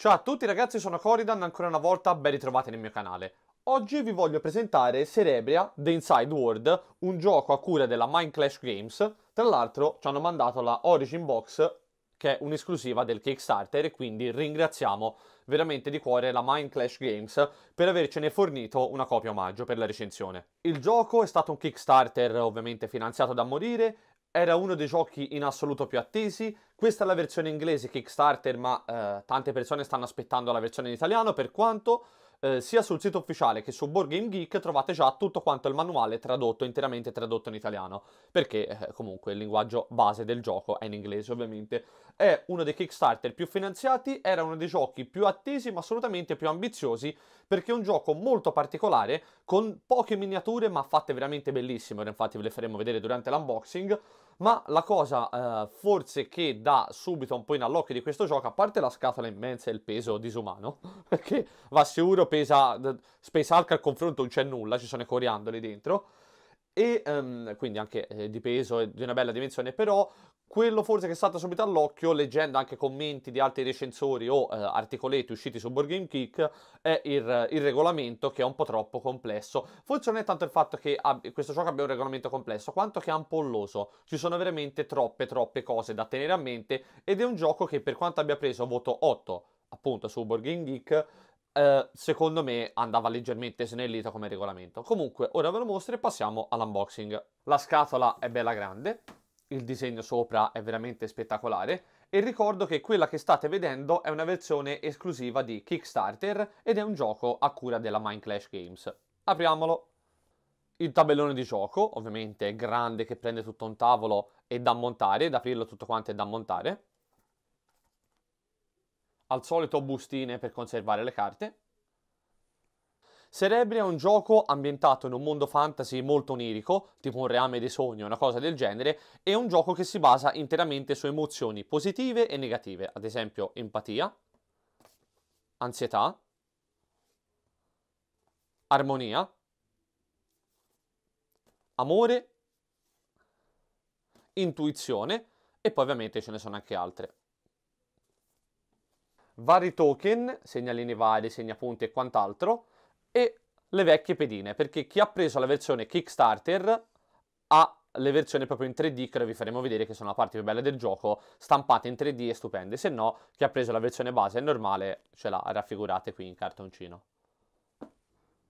Ciao a tutti ragazzi, sono Corydan, ancora una volta ben ritrovati nel mio canale. Oggi vi voglio presentare Cerebria, The Inside World, un gioco a cura della Mind Clash Games. Tra l'altro ci hanno mandato la Origin Box, che è un'esclusiva del Kickstarter, e quindi ringraziamo veramente di cuore la Mind Clash Games per avercene fornito una copia omaggio per la recensione. Il gioco è stato un Kickstarter ovviamente finanziato da morire. Era uno dei giochi in assoluto più attesi. Questa è la versione inglese Kickstarter, ma tante persone stanno aspettando la versione in italiano, per quanto sia sul sito ufficiale che su Board Game Geek trovate già tutto quanto il manuale tradotto, interamente tradotto in italiano, perché comunque il linguaggio base del gioco è in inglese ovviamente. È uno dei Kickstarter più finanziati, era uno dei giochi più attesi ma assolutamente più ambiziosi, perché è un gioco molto particolare con poche miniature ma fatte veramente bellissime, infatti ve le faremo vedere durante l'unboxing. Ma la cosa forse che dà subito un po' in allocchi di questo gioco, a parte la scatola immensa e il peso disumano, perché va sicuro pesa Space Ark, al confronto non c'è nulla, ci sono i coriandoli dentro, e quindi anche di peso e di una bella dimensione. Però quello forse che è stato subito all'occhio, leggendo anche commenti di altri recensori o articoletti usciti su Board Game Geek, è il regolamento, che è un po' troppo complesso. Forse non è tanto il fatto che questo gioco abbia un regolamento complesso, quanto che è ampolloso. Ci sono veramente troppe cose da tenere a mente, ed è un gioco che, per quanto abbia preso voto 8 appunto su Board Game Geek, secondo me andava leggermente snellito come regolamento. Comunque ora ve lo mostro e passiamo all'unboxing. La scatola è bella grande, il disegno sopra è veramente spettacolare, e ricordo che quella che state vedendo è una versione esclusiva di Kickstarter ed è un gioco a cura della Mind Clash Games. Apriamolo. Il tabellone di gioco ovviamente è grande, che prende tutto un tavolo e da montare, da aprirlo tutto quanto è da montare. Al solito bustine per conservare le carte. Cerebria è un gioco ambientato in un mondo fantasy molto onirico, tipo un reame dei sogni, una cosa del genere. È un gioco che si basa interamente su emozioni positive e negative, ad esempio empatia, ansietà, armonia, amore, intuizione, e poi ovviamente ce ne sono anche altre. Vari token, segnalini vari, segnapunti e quant'altro, e le vecchie pedine, perché chi ha preso la versione Kickstarter ha le versioni proprio in 3D, che vi faremo vedere, che sono la parte più bella del gioco, stampate in 3D e stupende. Se no, chi ha preso la versione base e normale ce l'ha raffigurate qui in cartoncino.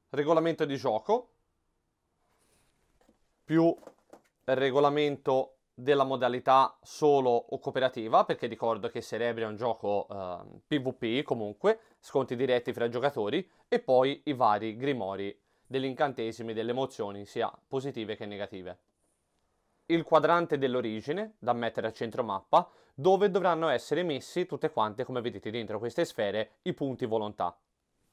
Regolamento di gioco più regolamento della modalità solo o cooperativa, perché ricordo che Cerebria è un gioco PvP, comunque scontri diretti fra giocatori, e poi i vari grimori degli incantesimi, delle emozioni sia positive che negative. Il quadrante dell'origine da mettere al centro mappa, dove dovranno essere messi tutte quante, come vedete dentro queste sfere, i punti volontà,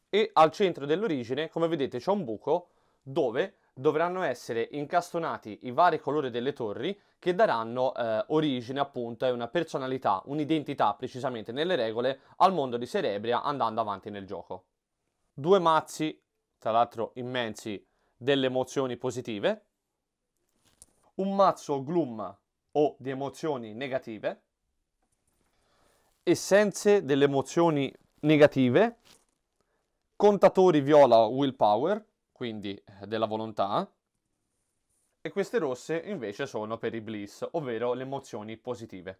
e al centro dell'origine, come vedete, c'è un buco dove dovranno essere incastonati i vari colori delle torri, che daranno origine appunto e una personalità, un'identità precisamente nelle regole al mondo di Cerebria andando avanti nel gioco. Due mazzi, tra l'altro immensi, delle emozioni positive, un mazzo gloom o di emozioni negative, essenze delle emozioni negative, contatori viola o willpower, quindi della volontà, e queste rosse invece sono per i bliss, ovvero le emozioni positive.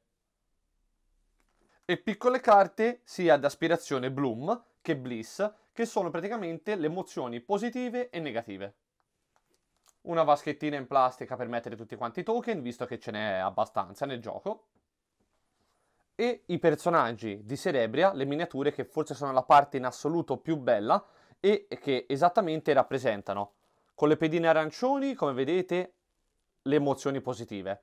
E piccole carte sia ad aspirazione bloom che bliss, che sono praticamente le emozioni positive e negative. Una vaschettina in plastica per mettere tutti quanti i token, visto che ce n'è abbastanza nel gioco. E i personaggi di Cerebria, le miniature, che forse sono la parte in assoluto più bella, e che esattamente rappresentano, con le pedine arancioni come vedete, le emozioni positive,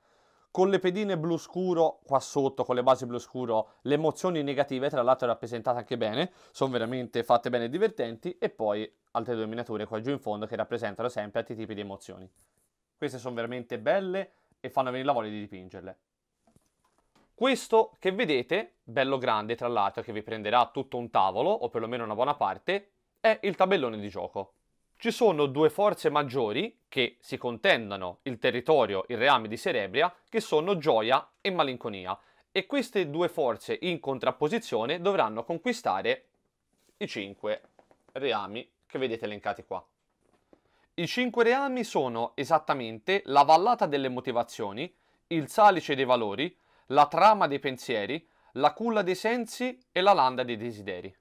con le pedine blu scuro qua sotto, con le basi blu scuro, le emozioni negative, tra l'altro rappresentate anche bene, sono veramente fatte bene e divertenti, e poi altre due miniature qua giù in fondo che rappresentano sempre altri tipi di emozioni. Queste sono veramente belle e fanno venire la voglia di dipingerle. Questo che vedete, bello grande tra l'altro, che vi prenderà tutto un tavolo, o perlomeno una buona parte, è il tabellone di gioco. Ci sono due forze maggiori che si contendono il territorio, il reame di Cerebria, che sono gioia e malinconia, e queste due forze in contrapposizione dovranno conquistare i 5 reami che vedete elencati qua. I 5 reami sono esattamente la vallata delle motivazioni, il salice dei valori, la trama dei pensieri, la culla dei sensi e la landa dei desideri.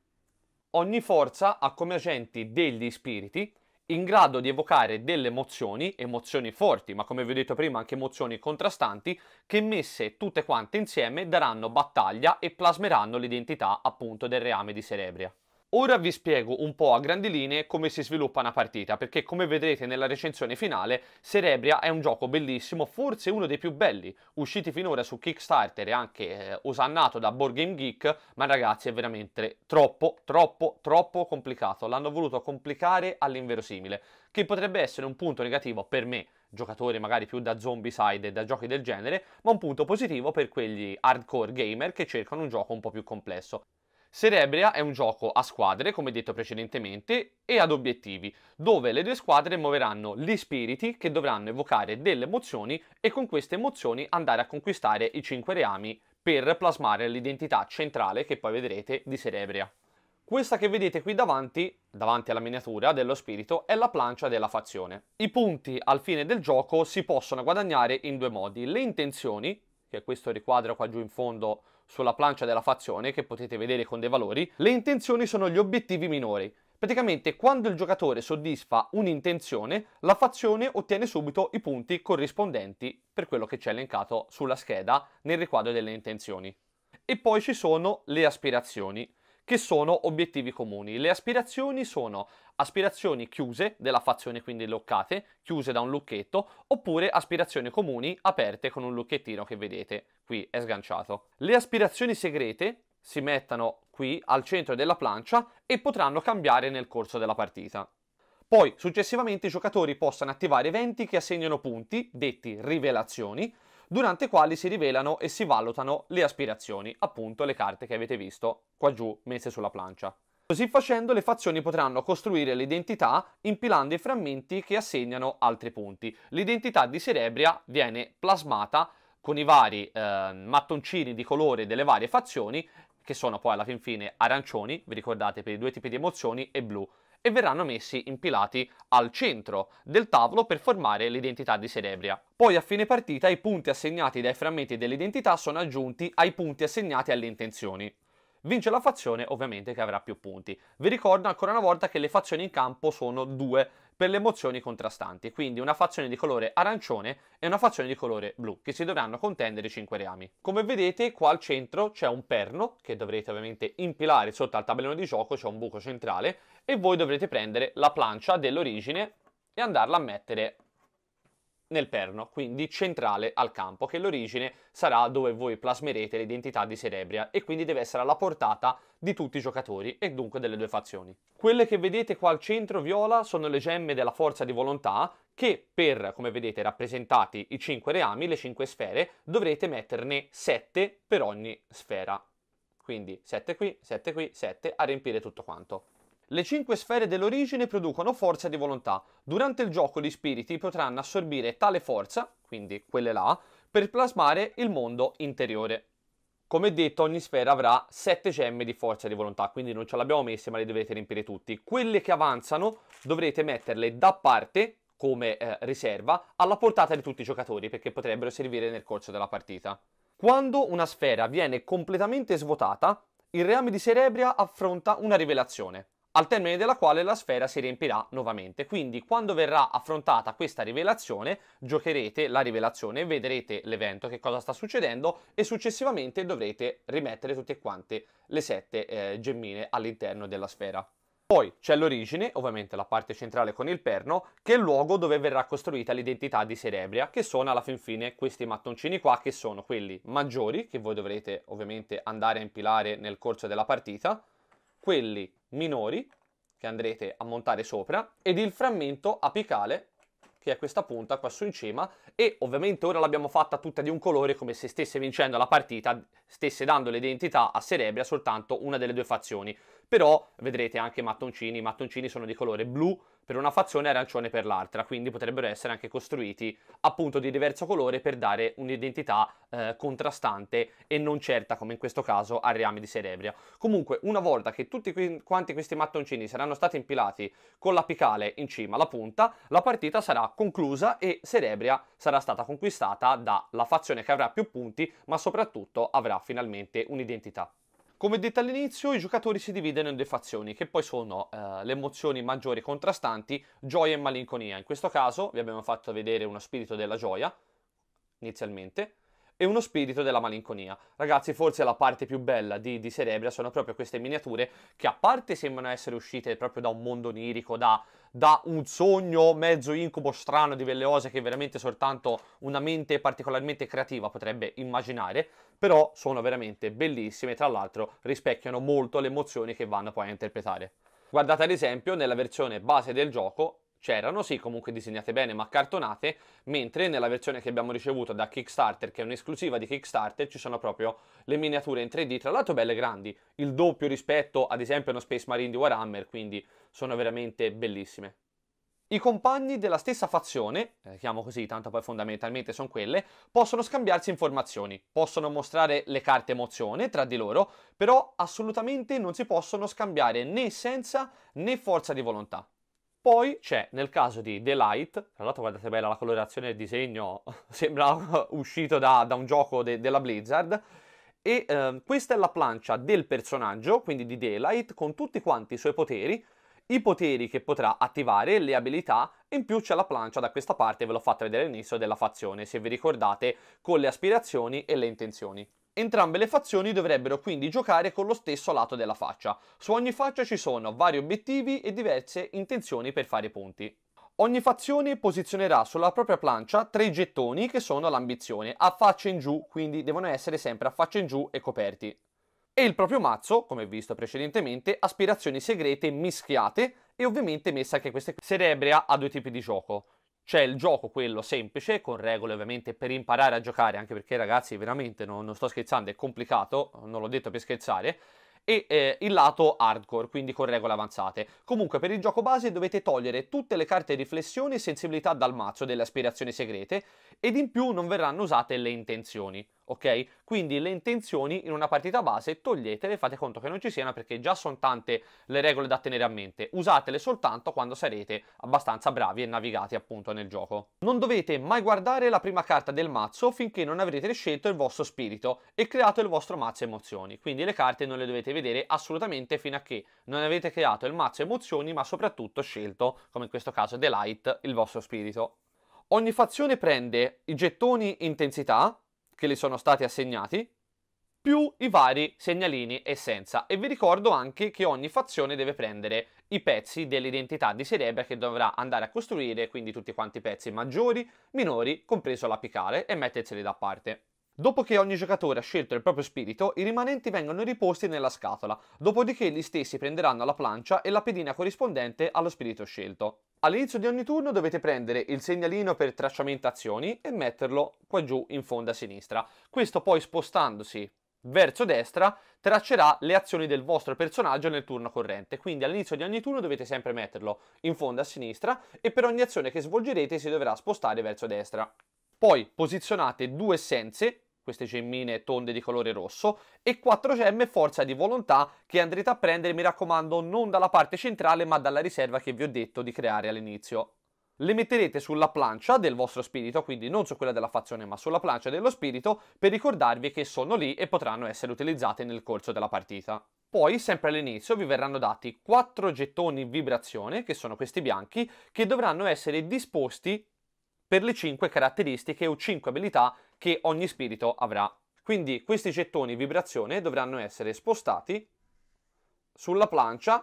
Ogni forza ha come agenti degli spiriti in grado di evocare delle emozioni, emozioni forti, ma come vi ho detto prima anche emozioni contrastanti, che messe tutte quante insieme daranno battaglia e plasmeranno l'identità appunto del reame di Cerebria. Ora vi spiego un po' a grandi linee come si sviluppa una partita, perché come vedrete nella recensione finale, Cerebria è un gioco bellissimo, forse uno dei più belli, usciti finora su Kickstarter e anche osannato da Board Game Geek, ma ragazzi è veramente troppo complicato, l'hanno voluto complicare all'inverosimile, che potrebbe essere un punto negativo per me, giocatore magari più da Zombicide e da giochi del genere, ma un punto positivo per quegli hardcore gamer che cercano un gioco un po' più complesso. Cerebria è un gioco a squadre, come detto precedentemente, e ad obiettivi, dove le due squadre muoveranno gli spiriti che dovranno evocare delle emozioni e con queste emozioni andare a conquistare i 5 reami per plasmare l'identità centrale che poi vedrete di Cerebria. Questa che vedete qui davanti alla miniatura dello spirito, è la plancia della fazione. I punti al fine del gioco si possono guadagnare in due modi, le intenzioni, che è questo riquadro qua giù in fondo sulla plancia della fazione che potete vedere con dei valori, le intenzioni sono gli obiettivi minori. Praticamente quando il giocatore soddisfa un'intenzione, la fazione ottiene subito i punti corrispondenti per quello che c'è elencato sulla scheda nel riquadro delle intenzioni. E poi ci sono le aspirazioni, che sono obiettivi comuni. Le aspirazioni sono aspirazioni chiuse della fazione, quindi loccate, chiuse da un lucchetto, oppure aspirazioni comuni aperte con un lucchettino che vedete qui è sganciato. Le aspirazioni segrete si mettono qui al centro della plancia e potranno cambiare nel corso della partita. Poi successivamente i giocatori possono attivare eventi che assegnano punti, detti rivelazioni, durante i quali si rivelano e si valutano le aspirazioni, appunto le carte che avete visto qua giù messe sulla plancia. Così facendo le fazioni potranno costruire l'identità impilando i frammenti che assegnano altri punti. L'identità di Cerebria viene plasmata con i vari mattoncini di colore delle varie fazioni, che sono poi alla fin fine arancioni, vi ricordate, per i due tipi di emozioni, e blu, e verranno messi impilati al centro del tavolo per formare l'identità di Cerebria. Poi a fine partita i punti assegnati dai frammenti dell'identità sono aggiunti ai punti assegnati alle intenzioni. Vince la fazione ovviamente che avrà più punti. Vi ricordo ancora una volta che le fazioni in campo sono due per le emozioni contrastanti, quindi una fazione di colore arancione e una fazione di colore blu, che si dovranno contendere 5 reami. Come vedete qua al centro c'è un perno, che dovrete ovviamente impilare sotto al tabellone di gioco, c'è un buco centrale, e voi dovrete prendere la plancia dell'origine e andarla a mettere nel perno, quindi centrale al campo, che l'origine sarà dove voi plasmerete l'identità di Cerebria e quindi deve essere alla portata di tutti i giocatori e dunque delle due fazioni. Quelle che vedete qua al centro viola sono le gemme della forza di volontà che per, come vedete, rappresentati i 5 reami, le 5 sfere, dovrete metterne 7 per ogni sfera. Quindi 7 qui, 7 qui, 7 a riempire tutto quanto. Le 5 sfere dell'origine producono forza di volontà. Durante il gioco gli spiriti potranno assorbire tale forza, quindi quelle là, per plasmare il mondo interiore. Come detto, ogni sfera avrà 7 gemme di forza di volontà, quindi non ce l'abbiamo messe ma le dovete riempire tutti. Quelle che avanzano dovrete metterle da parte come riserva alla portata di tutti i giocatori, perché potrebbero servire nel corso della partita. Quando una sfera viene completamente svuotata, il reame di Cerebria affronta una rivelazione, al termine della quale la sfera si riempirà nuovamente. Quindi quando verrà affrontata questa rivelazione, giocherete la rivelazione, vedrete l'evento, che cosa sta succedendo, e successivamente dovrete rimettere tutte quante le 7 gemmine all'interno della sfera. Poi c'è l'origine, ovviamente la parte centrale con il perno, che è il luogo dove verrà costruita l'identità di Cerebria, che sono alla fin fine questi mattoncini qua, che sono quelli maggiori, che voi dovrete ovviamente andare a impilare nel corso della partita, quelli minori che andrete a montare sopra ed il frammento apicale, che è questa punta qua su in cima, e ovviamente ora l'abbiamo fatta tutta di un colore come se stesse vincendo la partita, stesse dando l'identità a Cerebria soltanto una delle due fazioni. però vedrete anche mattoncini, i mattoncini sono di colore blu per una fazione e arancione per l'altra, quindi potrebbero essere anche costruiti appunto di diverso colore per dare un'identità contrastante e non certa, come in questo caso al reame di Cerebria. Comunque, una volta che tutti questi mattoncini saranno stati impilati con l'apicale in cima alla punta, la partita sarà conclusa e Cerebria sarà stata conquistata dalla fazione che avrà più punti, ma soprattutto avrà finalmente un'identità. Come detto all'inizio, i giocatori si dividono in due fazioni, che poi sono le emozioni maggiori contrastanti, gioia e malinconia. In questo caso vi abbiamo fatto vedere uno spirito della gioia, inizialmente, e uno spirito della malinconia. Ragazzi, forse la parte più bella di Cerebria sono proprio queste miniature, che a parte sembrano essere uscite proprio da un mondo onirico, da un sogno mezzo incubo strano di Velleose che veramente soltanto una mente particolarmente creativa potrebbe immaginare, però sono veramente bellissime e tra l'altro rispecchiano molto le emozioni che vanno poi a interpretare. Guardate ad esempio nella versione base del gioco, c'erano, sì, comunque disegnate bene ma cartonate, mentre nella versione che abbiamo ricevuto da Kickstarter, che è un'esclusiva di Kickstarter, ci sono proprio le miniature in 3D, tra l'altro belle grandi, il doppio rispetto ad esempio a uno Space Marine di Warhammer, quindi sono veramente bellissime. I compagni della stessa fazione, chiamo così, tanto poi fondamentalmente sono quelle, possono scambiarsi informazioni, possono mostrare le carte emozione tra di loro, però assolutamente non si possono scambiare né essenza né forza di volontà. Poi c'è, nel caso di The Light, tra l'altro guardate bella la colorazione del disegno, sembra uscito da un gioco della Blizzard, e questa è la plancia del personaggio, quindi di The Light, con tutti quanti i suoi poteri, i poteri che potrà attivare, le abilità, e in più c'è la plancia da questa parte, ve l'ho fatta vedere all'inizio, della fazione, se vi ricordate, con le aspirazioni e le intenzioni. Entrambe le fazioni dovrebbero quindi giocare con lo stesso lato della faccia. Su ogni faccia ci sono vari obiettivi e diverse intenzioni per fare punti. Ogni fazione posizionerà sulla propria plancia 3 gettoni che sono l'ambizione, a faccia in giù, quindi devono essere sempre a faccia in giù e coperti. E il proprio mazzo, come visto precedentemente, aspirazioni segrete mischiate e ovviamente messa anche queste. Cerebria ha due tipi di gioco. C'è il gioco quello semplice, con regole ovviamente per imparare a giocare, anche perché ragazzi veramente non sto scherzando, è complicato, non l'ho detto per scherzare, e il lato hardcore, quindi con regole avanzate. Comunque per il gioco base dovete togliere tutte le carte riflessione e sensibilità dal mazzo delle aspirazioni segrete, ed in più non verranno usate le intenzioni, ok? Quindi le intenzioni in una partita base toglietele, fate conto che non ci siano perché già sono tante le regole da tenere a mente, usatele soltanto quando sarete abbastanza bravi e navigati appunto nel gioco. Non dovete mai guardare la prima carta del mazzo finché non avrete scelto il vostro spirito e creato il vostro mazzo emozioni, quindi le carte non le dovete vedere assolutamente fino a che non avete creato il mazzo emozioni ma soprattutto scelto, come in questo caso The Light, il vostro spirito. Ogni fazione prende i gettoni intensità che le sono stati assegnati, più i vari segnalini essenza. E vi ricordo anche che ogni fazione deve prendere i pezzi dell'identità di Cerebria che dovrà andare a costruire, quindi tutti quanti i pezzi maggiori, minori, compreso l'apicale, e metterseli da parte. Dopo che ogni giocatore ha scelto il proprio spirito, i rimanenti vengono riposti nella scatola, dopodiché gli stessi prenderanno la plancia e la pedina corrispondente allo spirito scelto. All'inizio di ogni turno dovete prendere il segnalino per tracciamentazioni e metterlo qua giù in fondo a sinistra. Questo poi, spostandosi verso destra, traccerà le azioni del vostro personaggio nel turno corrente. Quindi all'inizio di ogni turno dovete sempre metterlo in fondo a sinistra e per ogni azione che svolgerete si dovrà spostare verso destra. Poi posizionate 2 essenze, queste gemmine tonde di colore rosso, e 4 gemme forza di volontà che andrete a prendere, mi raccomando, non dalla parte centrale ma dalla riserva che vi ho detto di creare all'inizio. Le metterete sulla plancia del vostro spirito, quindi non su quella della fazione ma sulla plancia dello spirito, per ricordarvi che sono lì e potranno essere utilizzate nel corso della partita. Poi, sempre all'inizio, vi verranno dati 4 gettoni vibrazione, che sono questi bianchi, che dovranno essere disposti per le 5 caratteristiche o 5 abilità che ogni spirito avrà. Quindi questi gettoni vibrazione dovranno essere spostati sulla plancia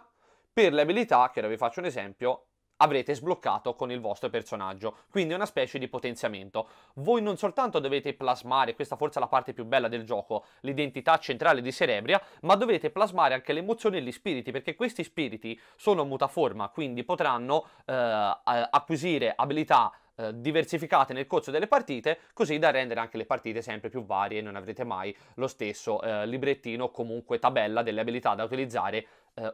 per le abilità che, ora vi faccio un esempio, avrete sbloccato con il vostro personaggio, quindi una specie di potenziamento. Voi non soltanto dovete plasmare, questa forse è la parte più bella del gioco, l'identità centrale di Cerebria, ma dovete plasmare anche le emozioni e gli spiriti, perché questi spiriti sono mutaforma, quindi potranno acquisire abilità diversificate nel corso delle partite, così da rendere anche le partite sempre più varie e non avrete mai lo stesso librettino o comunque tabella delle abilità da utilizzare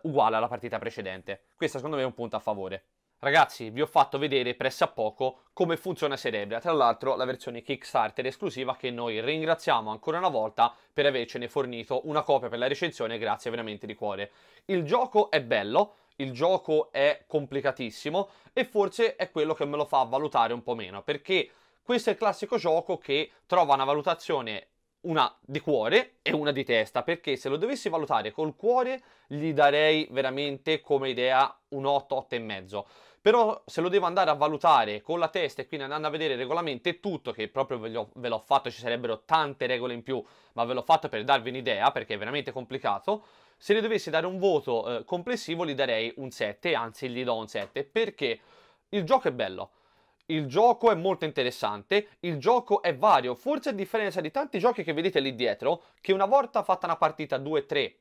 uguale alla partita precedente. Questo secondo me è un punto a favore. Ragazzi, vi ho fatto vedere presso a poco come funziona Cerebria, tra l'altro la versione Kickstarter esclusiva, che noi ringraziamo ancora una volta per avercene fornito una copia per la recensione, grazie veramente di cuore. Il gioco è bello, il gioco è complicatissimo e forse è quello che me lo fa valutare un po' meno, perché questo è il classico gioco che trova una valutazione, una di cuore e una di testa, perché se lo dovessi valutare col cuore gli darei veramente come idea un 8, 8,5. Però se lo devo andare a valutare con la testa e quindi andando a vedere i regolamenti e tutto, che proprio ve l'ho fatto, ci sarebbero tante regole in più, ma ve l'ho fatto per darvi un'idea perché è veramente complicato, se gli dovessi dare un voto complessivo gli darei un 7, anzi gli do un 7, perché il gioco è bello. Il gioco è molto interessante, il gioco è vario, forse a differenza di tanti giochi che vedete lì dietro, che una volta fatta una partita 2, 3,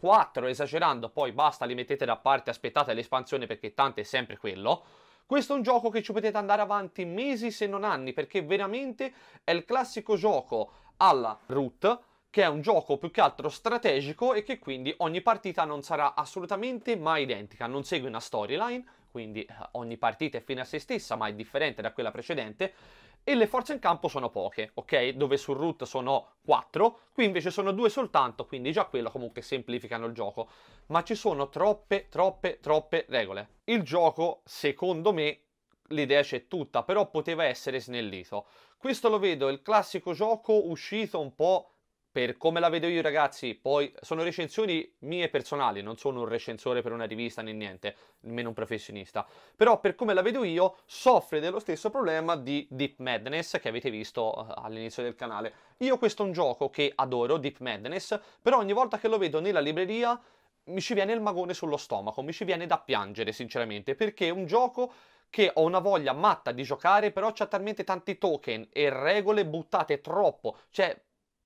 4, esagerando, poi basta, li mettete da parte, aspettate l'espansione perché tanto è sempre quello. Questo è un gioco che ci potete andare avanti mesi se non anni, perché veramente è il classico gioco alla Root, che è un gioco più che altro strategico e che quindi ogni partita non sarà assolutamente mai identica, non segue una storyline, quindi ogni partita è fine a se stessa ma è differente da quella precedente, e le forze in campo sono poche, ok? Dove sul Root sono 4, qui invece sono 2 soltanto, quindi già quello comunque semplificano il gioco, ma ci sono troppe regole. Il gioco, secondo me, l'idea c'è tutta, però poteva essere snellito. Questo lo vedo, il classico gioco uscito un po' per come la vedo io, ragazzi. Poi sono recensioni mie personali, non sono un recensore per una rivista né niente, nemmeno un professionista, però per come la vedo io soffre dello stesso problema di Deep Madness che avete visto all'inizio del canale. Io questo è un gioco che adoro, Deep Madness, però ogni volta che lo vedo nella libreria mi ci viene il magone sullo stomaco, mi ci viene da piangere sinceramente, perché è un gioco che ho una voglia matta di giocare, però c'ha talmente tanti token e regole buttate troppo, cioè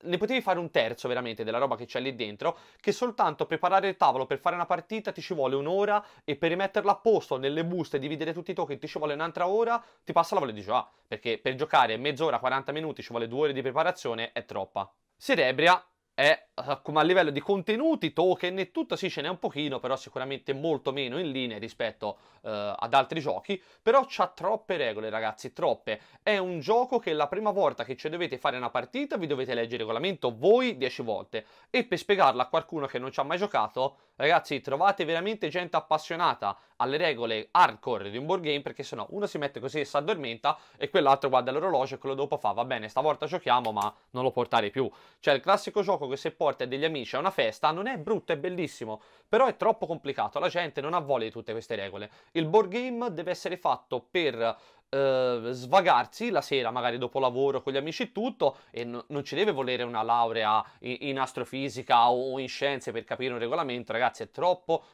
ne potevi fare un terzo veramente della roba che c'è lì dentro, che soltanto preparare il tavolo per fare una partita ti ci vuole un'ora, e per rimetterla a posto nelle buste e dividere tutti i token ti ci vuole un'altra ora, ti passa la voglia di giocare, perché per giocare mezz'ora, 40 minuti, ci vuole 2 ore di preparazione, è troppa. Cerebria è, come a livello di contenuti, token e tutto, sì ce n'è un pochino, però sicuramente molto meno in linea rispetto ad altri giochi, però c'ha troppe regole, ragazzi, troppe. È un gioco che la prima volta che ci dovete fare una partita vi dovete leggere il regolamento voi 10 volte, e per spiegarla a qualcuno che non ci ha mai giocato, ragazzi, trovate veramente gente appassionata alle regole hardcore di un board game, perché sennò uno si mette così e si addormenta e quell'altro guarda l'orologio e quello dopo fa va bene, stavolta giochiamo ma non lo portare più. Cioè il classico gioco che se porti a degli amici a una festa non è brutto, è bellissimo, però è troppo complicato, la gente non ha voglia di tutte queste regole. Il board game deve essere fatto per svagarsi la sera, magari dopo lavoro con gli amici e tutto, e non ci deve volere una laurea in astrofisica o in scienze per capire un regolamento. Ragazzi, è troppo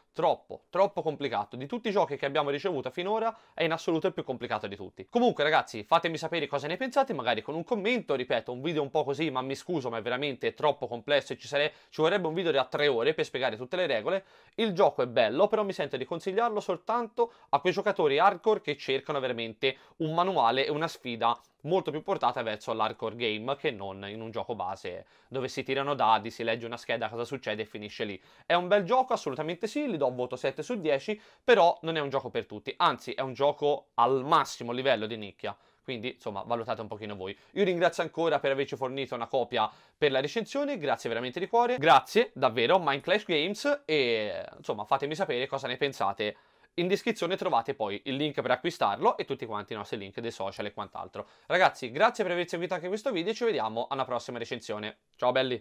complicato. Di tutti i giochi che abbiamo ricevuto finora è in assoluto il più complicato di tutti. Comunque ragazzi, fatemi sapere cosa ne pensate, magari con un commento, ripeto, un video un po' così, ma mi scuso, ma è veramente troppo complesso e ci vorrebbe un video da 3 ore per spiegare tutte le regole. Il gioco è bello, però mi sento di consigliarlo soltanto a quei giocatori hardcore che cercano veramente un manuale e una sfida molto più portata verso l'hardcore game, che non in un gioco base dove si tirano dadi, si legge una scheda, cosa succede e finisce lì. È un bel gioco, assolutamente sì, gli do un voto 7 su 10, però non è un gioco per tutti, anzi è un gioco al massimo livello di nicchia. Quindi, insomma, valutate un pochino voi. Io ringrazio ancora per averci fornito una copia per la recensione, grazie veramente di cuore, grazie davvero Mind Clash Games, e insomma fatemi sapere cosa ne pensate. In descrizione trovate poi il link per acquistarlo e tutti quanti i nostri link dei social e quant'altro. Ragazzi, grazie per aver seguito anche questo video e ci vediamo alla prossima recensione. Ciao belli!